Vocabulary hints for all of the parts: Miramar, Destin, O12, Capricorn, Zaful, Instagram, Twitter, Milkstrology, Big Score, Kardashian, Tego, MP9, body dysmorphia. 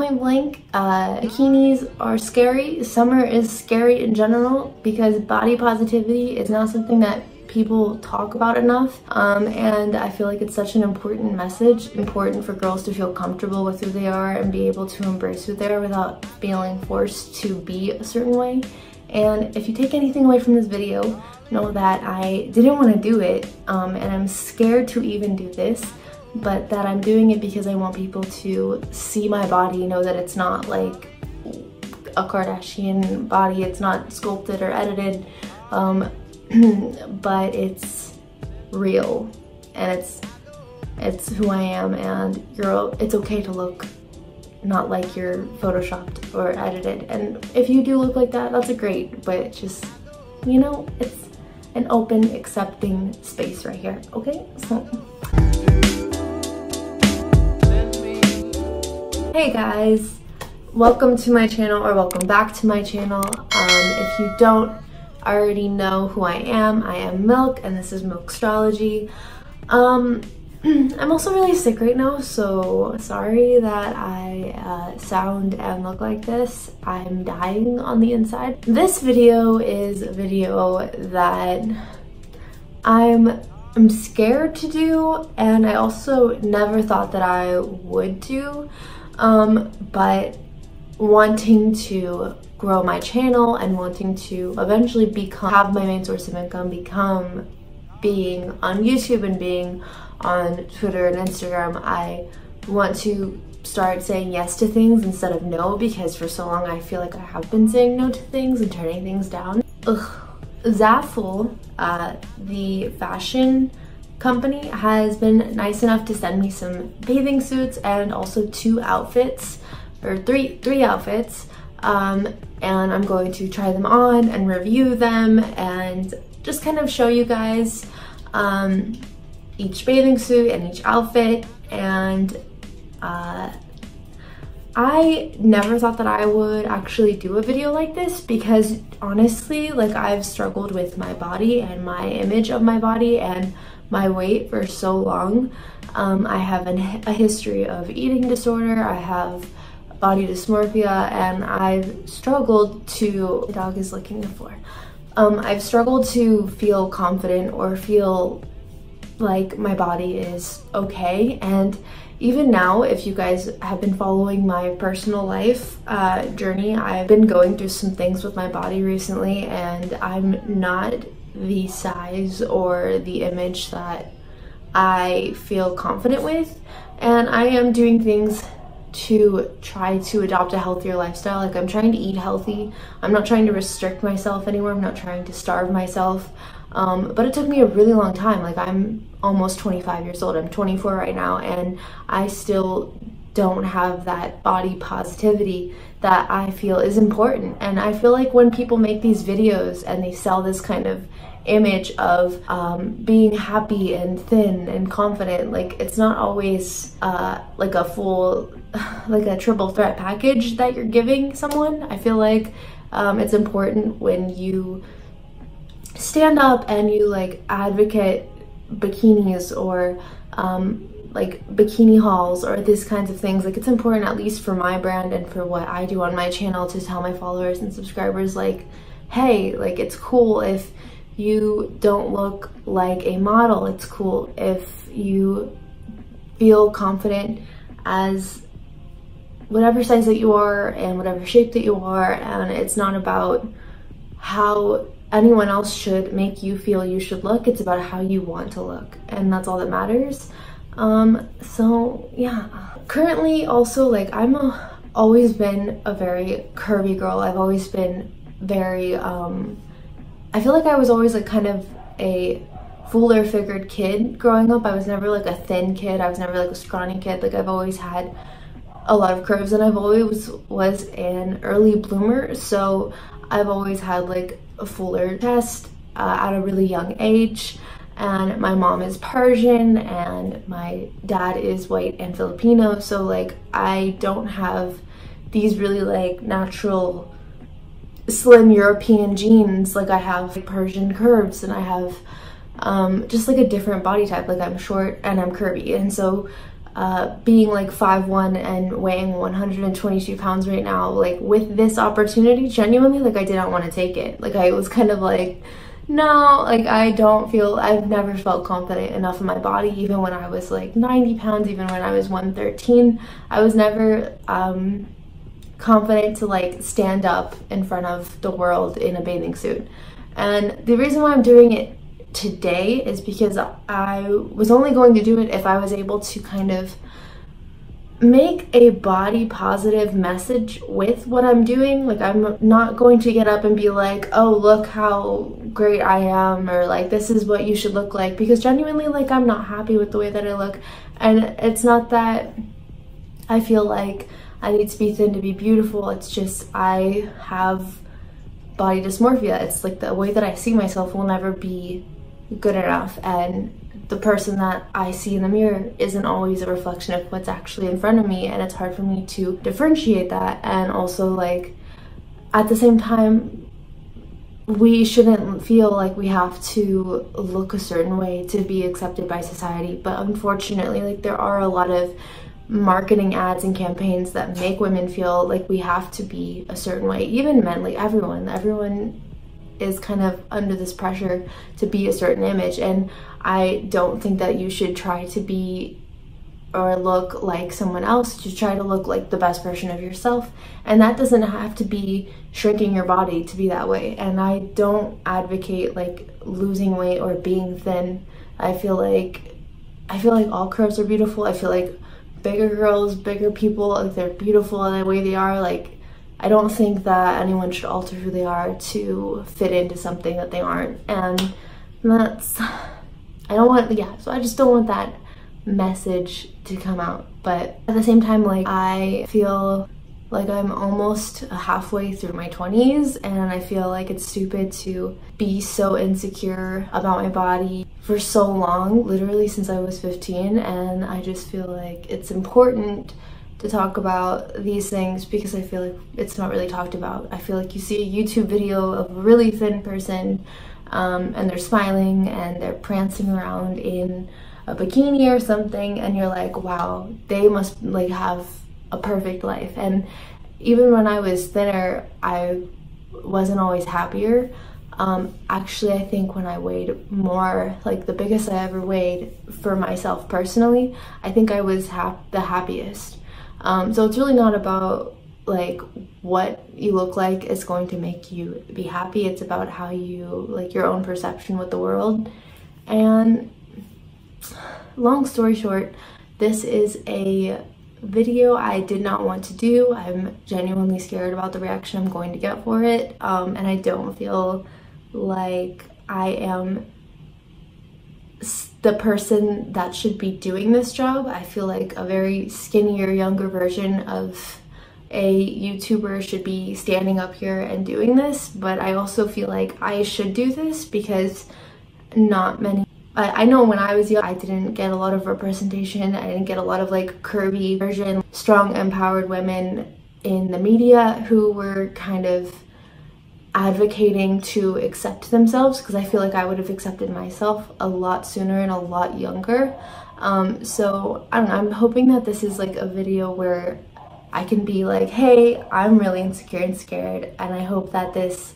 point blank, bikinis are scary. Summer is scary in general because body positivity is not something that people talk about enough, and I feel like it's such an important message, important for girls to feel comfortable with who they are and be able to embrace who they are without feeling forced to be a certain way. And if you take anything away from this video, know that I didn't want to do it, and I'm scared to even do this, but that I'm doing it because I want people to see my body, know that it's not like a Kardashian body, it's not sculpted or edited, but it's real, and it's who I am, and it's okay to look not like you're photoshopped or edited. And if you do look like that, that's great, but just, you know, it's an open, accepting space right here, okay? So hey guys, welcome to my channel, or welcome back to my channel. If you don't already know who I am Milk, and this is Milkstrology. I'm also really sick right now, so sorry that I sound and look like this. I'm dying on the inside. This video is a video that I'm scared to do, and I also never thought that I would do, but wanting to grow my channel and wanting to eventually have my main source of income become being on YouTube and being on Twitter and Instagram, I want to start saying yes to things instead of no, because for so long I feel like I have been saying no to things and turning things down. Zaful, the fashion company, has been nice enough to send me some bathing suits and also three outfits, and I'm going to try them on and review them and just kind of show you guys each bathing suit and each outfit. And I never thought that I would actually do a video like this, because honestly, like, I've struggled with my body and my image of my body and my weight for so long. I have a history of eating disorder, I have body dysmorphia, and I've struggled to, the dog is licking the floor. I've struggled to feel confident or feel like my body is okay. And even now, if you guys have been following my personal life journey, I've been going through some things with my body recently, and I'm not the size or the image that I feel confident with, and I am doing things to try to adopt a healthier lifestyle. Like, I'm trying to eat healthy, I'm not trying to restrict myself anymore, I'm not trying to starve myself, but it took me a really long time. Like, I'm almost 25 years old, I'm 24 right now, and I still don't have that body positivity that I feel is important. And I feel like when people make these videos and they sell this kind of image of being happy and thin and confident, like, it's not always like a full, like a triple threat package that you're giving someone. I feel like it's important when you stand up and you, like, advocate bikinis or like bikini hauls or these kinds of things. Like, it's important, at least for my brand and for what I do on my channel, to tell my followers and subscribers, like, hey, like, it's cool if you don't look like a model, it's cool if you feel confident as whatever size that you are and whatever shape that you are, and it's not about how anyone else should make you feel you should look, it's about how you want to look, and that's all that matters. So yeah, currently also, like, always been a very curvy girl. I've always been very, I feel like I was always, like, kind of a fuller figured kid growing up. I was never like a thin kid, I was never like a scrawny kid. Like, I've always had a lot of curves, and I've always was an early bloomer, so I've always had, like, a fuller chest at a really young age. And my mom is Persian and my dad is white and Filipino, so, like, I don't have these really, like, natural slim European jeans. Like, I have, like, Persian curves, and I have just, like, a different body type. Like, I'm short and I'm curvy, and so being like 5'1" and weighing 122 pounds right now, like with this opportunity, genuinely, like I didn't want to take it. Like I was kind of like, no, like I don't feel, I've never felt confident enough in my body. Even when I was like 90 pounds, even when I was 113, I was never confident to like stand up in front of the world in a bathing suit. And the reason why I'm doing it today is because I was only going to do it if I was able to kind of make a body positive message with what I'm doing. Like I'm not going to get up and be like, oh, look how great I am, or like this is what you should look like, because genuinely, like I'm not happy with the way that I look. And it's not that I feel like I need to be thin to be beautiful, it's just I have body dysmorphia. It's like the way that I see myself will never be good enough, and the person that I see in the mirror isn't always a reflection of what's actually in front of me, and it's hard for me to differentiate that. And also, like, at the same time, we shouldn't feel like we have to look a certain way to be accepted by society, but unfortunately, like, there are a lot of marketing ads and campaigns that make women feel like we have to be a certain way. Even men, like everyone is kind of under this pressure to be a certain image, and I don't think that you should try to be or look like someone else. You try to look like the best version of yourself, and that doesn't have to be shrinking your body to be that way. And I don't advocate like losing weight or being thin. I feel like all curves are beautiful. I feel like bigger girls, bigger people, like they're beautiful in the way they are. Like I don't think that anyone should alter who they are to fit into something that they aren't. And that's, I don't want, yeah, so I just don't want that message to come out. But at the same time, like I feel like I'm almost halfway through my 20s, and I feel like it's stupid to be so insecure about my body for so long, literally since I was 15. And I just feel like it's important to talk about these things, because I feel like it's not really talked about. I feel like you see a YouTube video of a really thin person and they're smiling and they're prancing around in a bikini or something, and you're like, wow, they must like have a perfect life. And even when I was thinner, I wasn't always happier. Actually, I think when I weighed more, like the biggest I ever weighed for myself personally, I think I was the happiest. So it's really not about like what you look like is going to make you be happy. It's about how you like your own perception with the world. And long story short, this is a video I did not want to do. I'm genuinely scared about the reaction I'm going to get for it, and I don't feel like I am the person that should be doing this job. I feel like a very skinnier, younger version of a YouTuber should be standing up here and doing this, but I also feel like I should do this because not many, I know when I was young, I didn't get a lot of representation. I didn't get a lot of like curvy version, strong, empowered women in the media who were kind of advocating to accept themselves, because I feel like I would have accepted myself a lot sooner and a lot younger. So I don't know, I'm hoping that this is like a video where I can be like, hey, I'm really insecure and scared, and I hope that this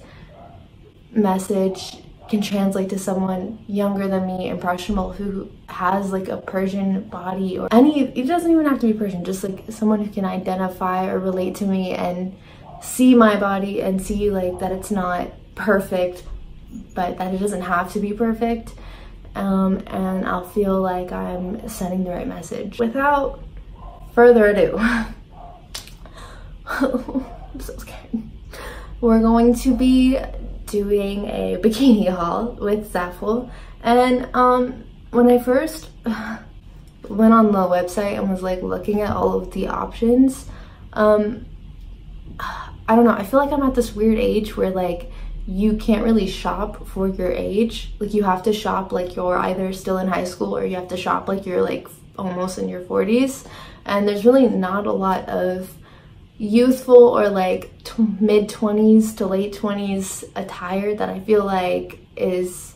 message can translate to someone younger than me, impressionable, who has like a Persian body, or any, it doesn't even have to be Persian, just like someone who can identify or relate to me and see my body and see like that it's not perfect, but that it doesn't have to be perfect. And I'll feel like I'm sending the right message. Without further ado, I'm so scared. We're going to be doing a bikini haul with Zaful, and when I first went on the website and was like looking at all of the options, I don't know, I feel like I'm at this weird age where like you can't really shop for your age. Like you have to shop like you're either still in high school, or you have to shop like you're like almost in your 40s, and there's really not a lot of youthful or like mid-20s to late 20s attire that I feel like is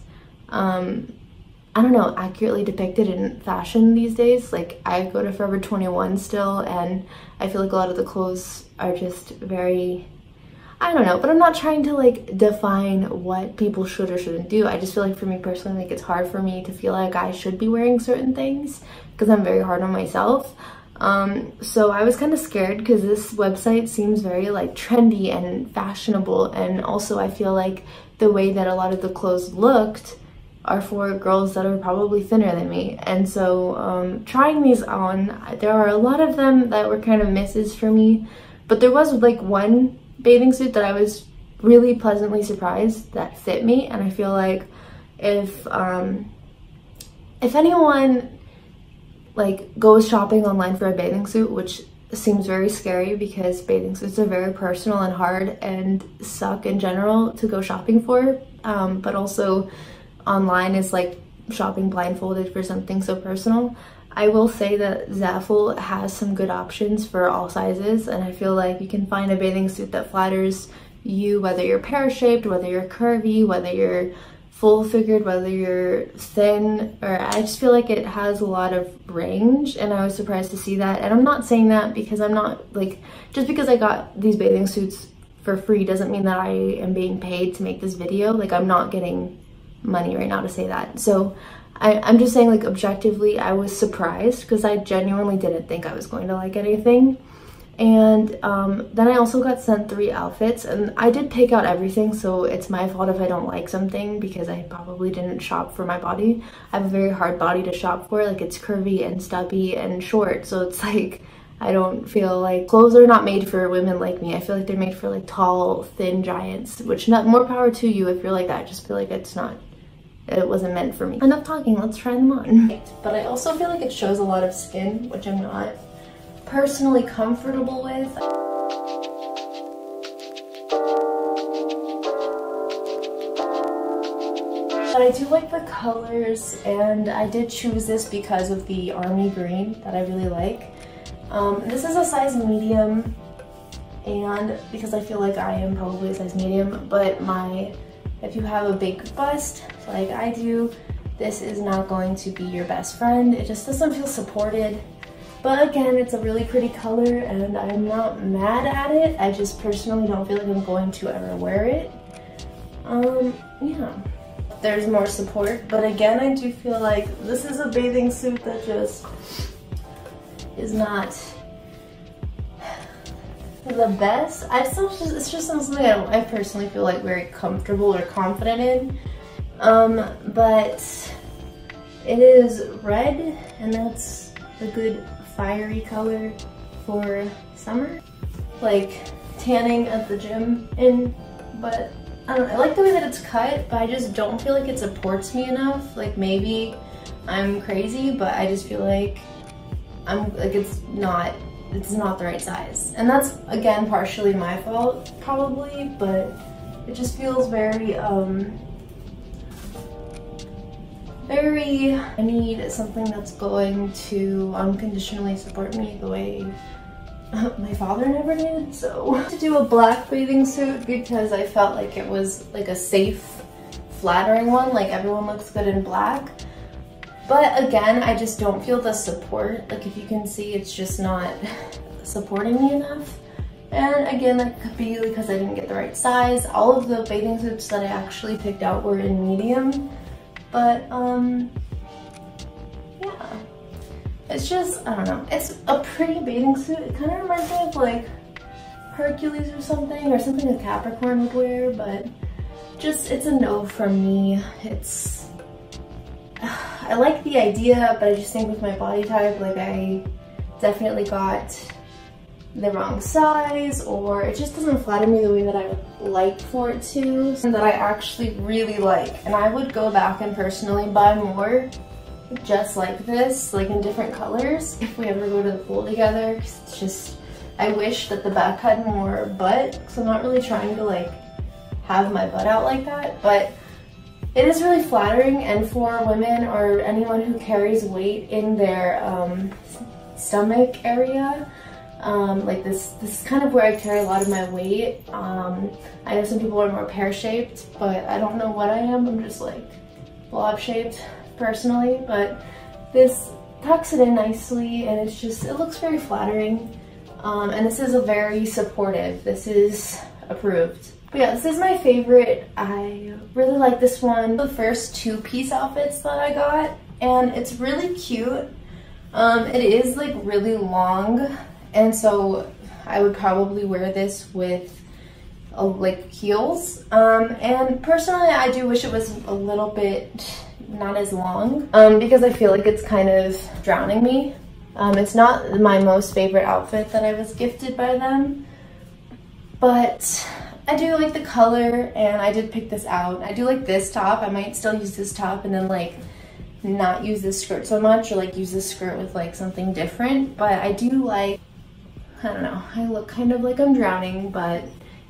I don't know, accurately depicted in fashion these days. Like, I go to Forever 21 still, and I feel like a lot of the clothes are just very, I don't know, but I'm not trying to like define what people should or shouldn't do. I just feel like for me personally, like, it's hard for me to feel like I should be wearing certain things because I'm very hard on myself. So I was kind of scared because this website seems very like trendy and fashionable, and also I feel like the way that a lot of the clothes looked are for girls that are probably thinner than me. And so trying these on, there are a lot of them that were kind of misses for me, but there was like one bathing suit that I was really pleasantly surprised that fit me. And I feel like if anyone like goes shopping online for a bathing suit, which seems very scary because bathing suits are very personal and hard and suck in general to go shopping for, but also online is like shopping blindfolded for something so personal. I will say that Zaful has some good options for all sizes, and I feel like you can find a bathing suit that flatters you, whether you're pear-shaped, whether you're curvy, whether you're full-figured, whether you're thin, or I just feel like it has a lot of range, and I was surprised to see that. And I'm not saying that because I'm not like, just because I got these bathing suits for free doesn't mean that I am being paid to make this video. Like, I'm not getting money right now to say that. So I'm just saying, like, objectively I was surprised because I genuinely didn't think I was going to like anything. And then I also got sent 3 outfits, and I did pick out everything, so it's my fault if I don't like something because I probably didn't shop for my body. I have a very hard body to shop for. Like, it's curvy and stubby and short, so it's like I don't feel like clothes are not made for women like me. I feel like they're made for like tall, thin giants, which, not more power to you if you're like that. I just feel like it's not, it wasn't meant for me. Enough talking, let's try them on. But I also feel like it shows a lot of skin, which I'm not personally comfortable with. But I do like the colors, and I did choose this because of the army green that I really like. This is a size medium, and because I feel like I am probably a size medium, but if you have a big bust like I do, this is not going to be your best friend. It just doesn't feel supported. But again, it's a really pretty color, and I'm not mad at it. I just personally don't feel like I'm going to ever wear it. Yeah. There's more support, but again, I do feel like this is a bathing suit that just is not the best. It's just something I personally feel like very comfortable or confident in. But it is red, and that's a good fiery color for summer, like tanning at the gym in. But I don't know, I like the way that it's cut, but I just don't feel like it supports me enough. Like, maybe I'm crazy, but I just feel like it's not the right size, and that's again partially my fault probably, but it just feels very I need something that's going to unconditionally support me the way my father never did. So to do a black bathing suit because I felt like it was like a safe, flattering one, like everyone looks good in black. But again, I just don't feel the support. Like, if you can see, it's just not supporting me enough. And again, that could be because I didn't get the right size. All of the bathing suits that I actually picked out were in medium. But yeah, it's just, I don't know. It's a pretty bathing suit. It kind of reminds me of like Hercules or something a Capricorn would wear, but just, it's a no from me. I like the idea, but I just think with my body type, like, I definitely got the wrong size, or it just doesn't flatter me the way that I would like for it to, and that I actually really like. And I would go back and personally buy more just like this, like in different colors, if we ever go to the pool together. It's just, I wish that the back had more butt, because I'm not really trying to like have my butt out like that, but it is really flattering. And for women or anyone who carries weight in their stomach area, like this is kind of where I carry a lot of my weight. I know some people are more pear-shaped, but I don't know what I am. I'm just like blob-shaped. personally, but this tucks it in nicely and it's just, it looks very flattering. And this is a very supportive, this is approved. But yeah, this is my favorite. I really like this one. The first two-piece outfits that I got, and it's really cute. It is like really long, and so I would probably wear this with like heels. And personally, I do wish it was a little bit not as long, because I feel like it's kind of drowning me. It's not my most favorite outfit that I was gifted by them, but I do like the color and I did pick this out. I do like this top. I might still use this top and then like not use this skirt so much, or like use this skirt with like something different. But I do like, I don't know, I look kind of like I'm drowning, but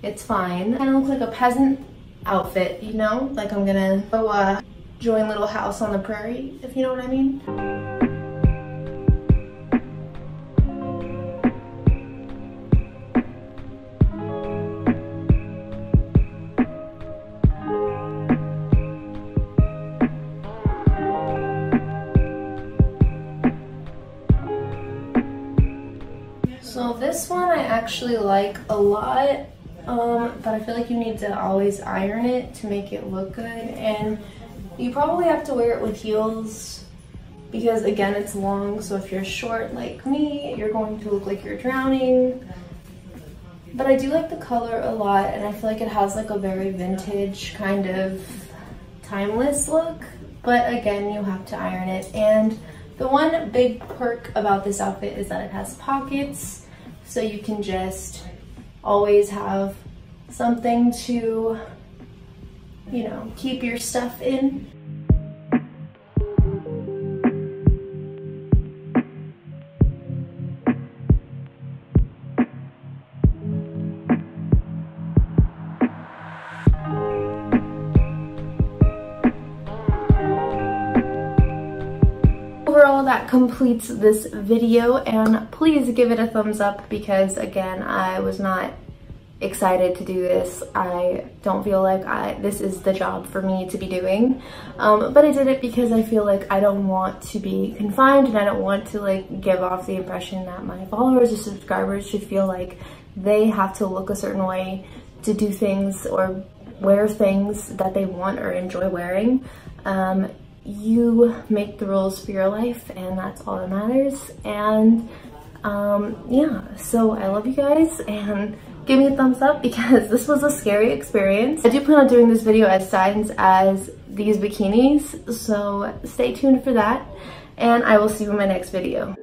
it's fine. I look like a peasant outfit, you know? Like I'm gonna go join Little House on the Prairie, if you know what I mean. So this one I actually like a lot, but I feel like you need to always iron it to make it look good, and you probably have to wear it with heels because again it's long, so if you're short like me you're going to look like you're drowning. But I do like the color a lot, and I feel like it has like a very vintage kind of timeless look, but again you have to iron it. And the one big perk about this outfit is that it has pockets. So you can just always have something to, you know, keep your stuff in. Overall, that completes this video, and please give it a thumbs up because again I was not excited to do this. I don't feel like this is the job for me to be doing, but I did it because I feel like I don't want to be confined, and I don't want to like give off the impression that my followers or subscribers should feel like they have to look a certain way to do things or wear things that they want or enjoy wearing. You make the rules for your life, and that's all that matters. And yeah, so I love you guys, and give me a thumbs up because this was a scary experience. I do plan on doing this video as signs as these bikinis, so stay tuned for that, and I will see you in my next video.